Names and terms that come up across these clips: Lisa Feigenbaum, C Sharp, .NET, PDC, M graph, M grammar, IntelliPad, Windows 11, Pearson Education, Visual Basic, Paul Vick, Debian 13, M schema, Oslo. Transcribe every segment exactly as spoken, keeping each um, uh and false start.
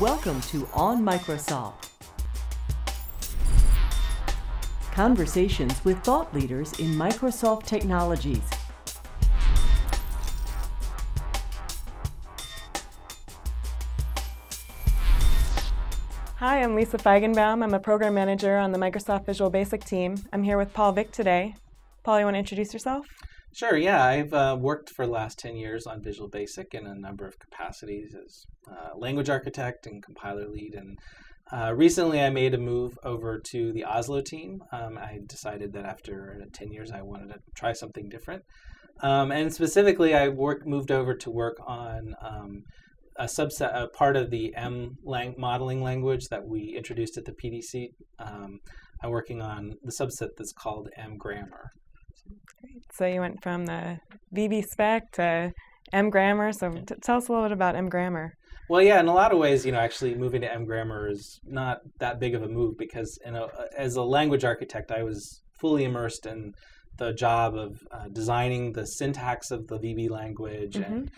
Welcome to On Microsoft. Conversations with thought leaders in Microsoft technologies. Hi, I'm Lisa Feigenbaum. I'm a program manager on the Microsoft Visual Basic team. I'm here with Paul Vick today. Paul, you want to introduce yourself? Sure, yeah. I've uh, worked for the last ten years on Visual Basic in a number of capacities as uh, language architect and compiler lead. And uh, recently I made a move over to the Oslo team. Um, I decided that after ten years I wanted to try something different. Um, and specifically I worked, moved over to work on um, a subset, a part of the M lang modeling language that we introduced at the P D C. Um, I'm working on the subset that's called M grammar. Great. So you went from the V B spec to M grammar. So t tell us a little bit about M grammar. Well, yeah, in a lot of ways, you know, actually moving to M grammar is not that big of a move because, in a, as a language architect, I was fully immersed in the job of uh, designing the syntax of the V B language mm-hmm. and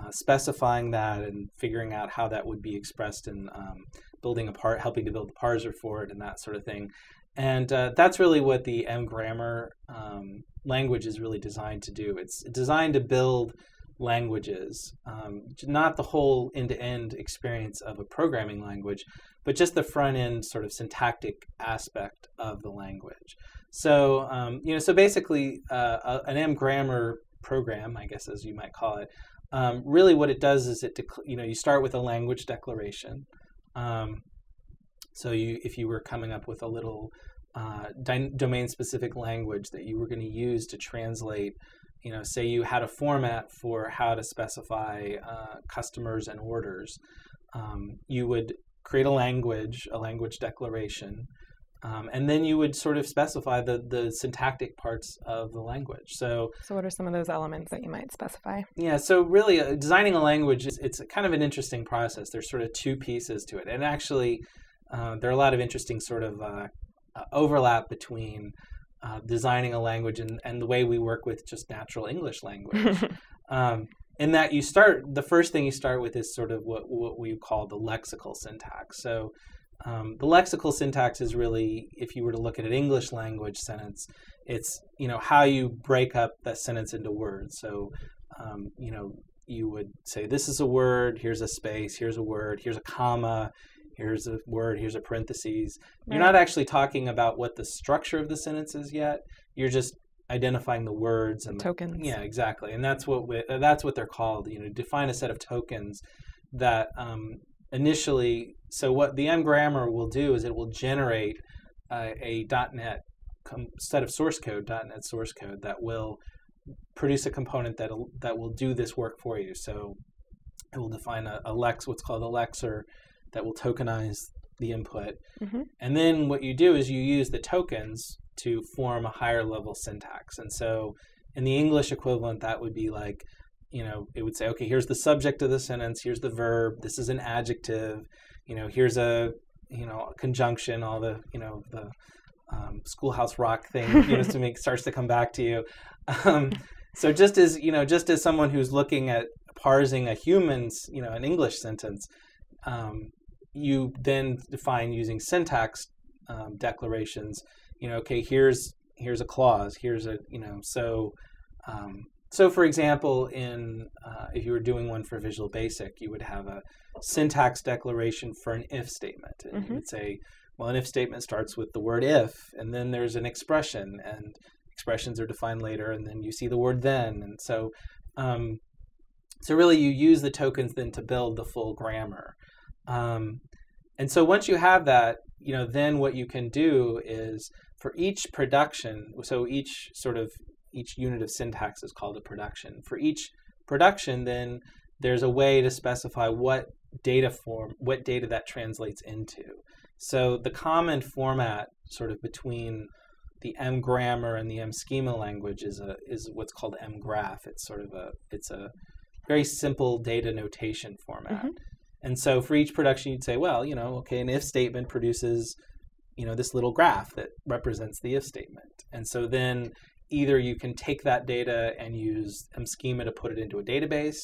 uh, specifying that and figuring out how that would be expressed and um, building a part, helping to build the parser for it and that sort of thing. And uh, that's really what the M grammar um, language is really designed to do. It's designed to build languages, um, not the whole end-to-end experience of a programming language, but just the front-end sort of syntactic aspect of the language. So, um, you know, so basically, uh, a, an M grammar program, I guess, as you might call it, um, really what it does is it, you know, you start with a language declaration. Um, So you, if you were coming up with a little uh, domain-specific language that you were going to use to translate, you know, say you had a format for how to specify uh, customers and orders, um, you would create a language, a language declaration, um, and then you would sort of specify the, the syntactic parts of the language. So, so what are some of those elements that you might specify? Yeah, so really uh, designing a language, is, it's kind of an interesting process. There's sort of two pieces to it, and actually, Uh, there are a lot of interesting sort of uh, uh, overlap between uh, designing a language and, and the way we work with just natural English language. um, in that you start, the first thing you start with is sort of what, what we call the lexical syntax. So um, the lexical syntax is really, if you were to look at an English language sentence, it's, you know, how you break up that sentence into words. So, um, you know, you would say, this is a word, here's a space, here's a word, here's a comma, here's a word, here's a parentheses. You're not actually talking about what the structure of the sentence is yet. You're just identifying the words and the tokens. The, yeah, exactly. And that's what we, that's what they're called. You know, define a set of tokens that um, initially. So what the M grammar will do is it will generate uh, a .NET com set of source code, .NET source code that will produce a component that that will do this work for you. So it will define a, a lex, what's called a lexer, that will tokenize the input. Mm-hmm. And then what you do is you use the tokens to form a higher level syntax. And so in the English equivalent, that would be like, you know, it would say, okay, here's the subject of the sentence, here's the verb, this is an adjective, you know, here's a, you know, conjunction, all the, you know, the um, Schoolhouse Rock thing, you know, to make, starts to come back to you. Um, so just as, you know, just as someone who's looking at parsing a human's, you know, an English sentence, um, you then define using syntax um, declarations, you know, okay, here's here's a clause, here's a, you know, so um, so for example, in uh, if you were doing one for Visual Basic, you would have a syntax declaration for an if statement, and mm-hmm. you would say, well, an if statement starts with the word if, and then there's an expression, and expressions are defined later, and then you see the word then, and so um, so really you use the tokens then to build the full grammar. Um, and so once you have that, you know, then what you can do is for each production, so each sort of, each unit of syntax is called a production. For each production, then there's a way to specify what data form, what data that translates into. So the common format sort of between the M grammar and the M schema language is a, is what's called M graph. It's sort of a, it's a very simple data notation format. Mm-hmm. And so for each production, you'd say, well, you know, okay, an if statement produces, you know, this little graph that represents the if statement. And so then either you can take that data and use M schema to put it into a database,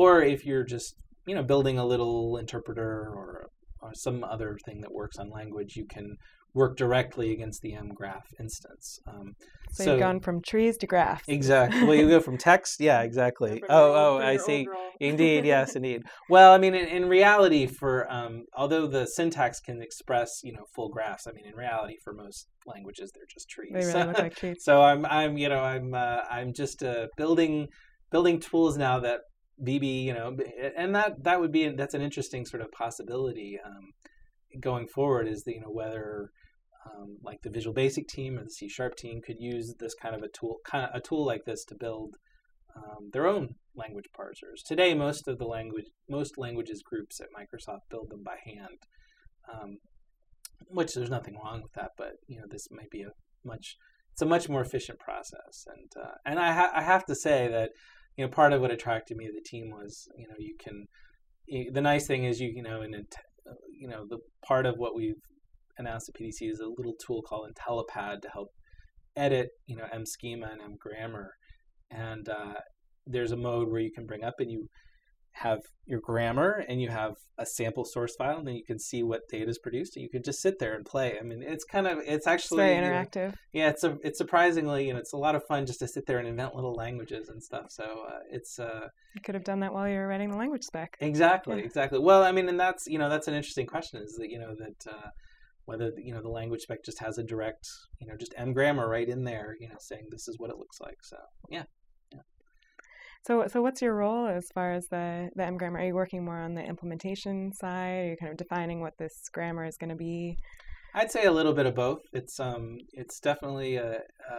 or if you're just you know, building a little interpreter or, or some other thing that works on language, you can work directly against the M graph instance. Um, so, so you've gone from trees to graphs. Exactly. Well, you go from text. Yeah, exactly. oh, oh, I see. Indeed. Yes, indeed. Well, I mean, in, in reality, for um, although the syntax can express, you know, full graphs, I mean, in reality, for most languages, they're just trees. They really look like trees. So I'm, I'm, you know, I'm, uh, I'm just uh, building, building tools now that B B, you know, and that that would be that's an interesting sort of possibility um, going forward. Is that, you know, whether Um, like the Visual Basic team or the C Sharp team could use this kind of a tool, kind of a tool like this to build um, their own language parsers. Today, most of the language, most languages groups at Microsoft build them by hand, um, which there's nothing wrong with that. But you know, this might be a much, it's a much more efficient process. And uh, and I, ha I have to say that, you know, part of what attracted me to the team was, you know, you can, you, the nice thing is you you know in a, you know the part of what we've announced at P D C is a little tool called IntelliPad to help edit, you know, M schema and M grammar. And uh, there's a mode where you can bring up and you have your grammar and you have a sample source file, and then you can see what data is produced, and you can just sit there and play. I mean, it's kind of, it's actually it's very interactive. Yeah, it's a, it's surprisingly, you know, it's a lot of fun just to sit there and invent little languages and stuff. So uh, it's. Uh, you could have done that while you were writing the language spec. Exactly, yeah. exactly. Well, I mean, and that's, you know, that's an interesting question, is that, you know, that. Uh, Whether, you know, the language spec just has a direct, you know, just M grammar right in there, you know, saying this is what it looks like. So, yeah. yeah. So, so what's your role as far as the, the M grammar? Are you working more on the implementation side? Are you kind of defining what this grammar is going to be? I'd say a little bit of both. It's, um, it's definitely, a, a,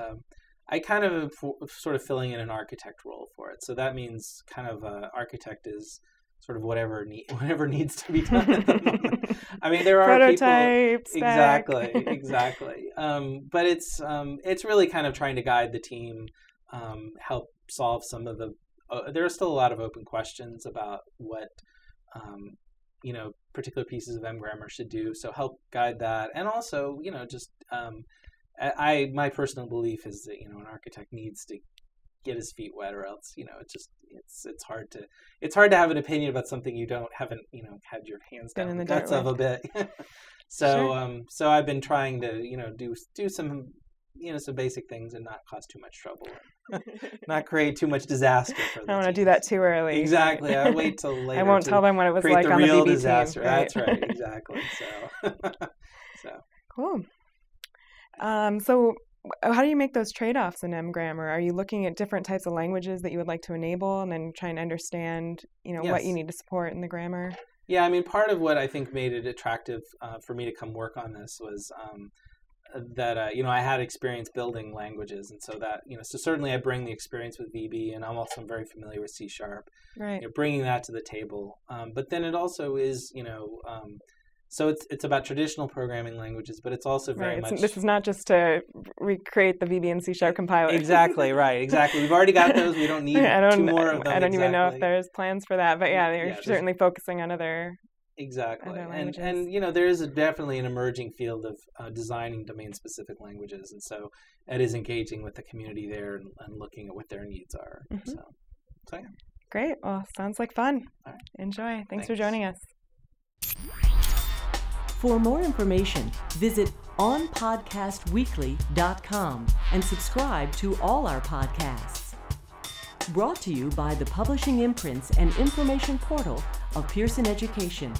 I kind of am sort of filling in an architect role for it. So that means kind of a architect is sort of whatever need, whatever needs to be done at the moment. I mean, there are prototypes. Exactly, exactly. Um, but it's um, it's really kind of trying to guide the team, um, help solve some of the. Uh, there are still a lot of open questions about what um, you know particular pieces of M grammar should do. So help guide that, and also you know just um, I my personal belief is that you know an architect needs to get his feet wet, or else you know it's just it's it's hard to it's hard to have an opinion about something you don't haven't you know had your hands down in the guts of a bit. so sure. um so I've been trying to you know do do some you know some basic things and not cause too much trouble, not create too much disaster. For the I don't want to do that too early. Exactly. I wait till later. I won't tell them what it was like the on the B B disaster. Team. Right? That's right. Exactly. So so cool. Um. So. How do you make those trade-offs in M grammar? Are you looking at different types of languages that you would like to enable, and then trying to understand, you know, yes. what you need to support in the grammar? Yeah, I mean, part of what I think made it attractive uh, for me to come work on this was um, that uh, you know I had experience building languages, and so that you know, so certainly I bring the experience with V B, and I'm also very familiar with C Sharp. Right. You know, bringing that to the table, um, but then it also is, you know. Um, So it's it's about traditional programming languages, but it's also very right. it's, much... This is not just to recreate the V B and C Sharp compiler. Exactly, right, exactly. We've already got those. We don't need I don't, two more of them. I don't exactly. even know if there's plans for that, but yeah, they're yeah, certainly focusing on other Exactly. Other and, and, you know, there is a, definitely an emerging field of uh, designing domain-specific languages, and so Ed is engaging with the community there and, and looking at what their needs are. Mm-hmm. So, so, yeah. Great. Well, sounds like fun. All right. Enjoy. Thanks, Thanks for joining us. For more information, visit on podcast weekly dot com and subscribe to all our podcasts. Brought to you by the publishing imprints and information portal of Pearson Education.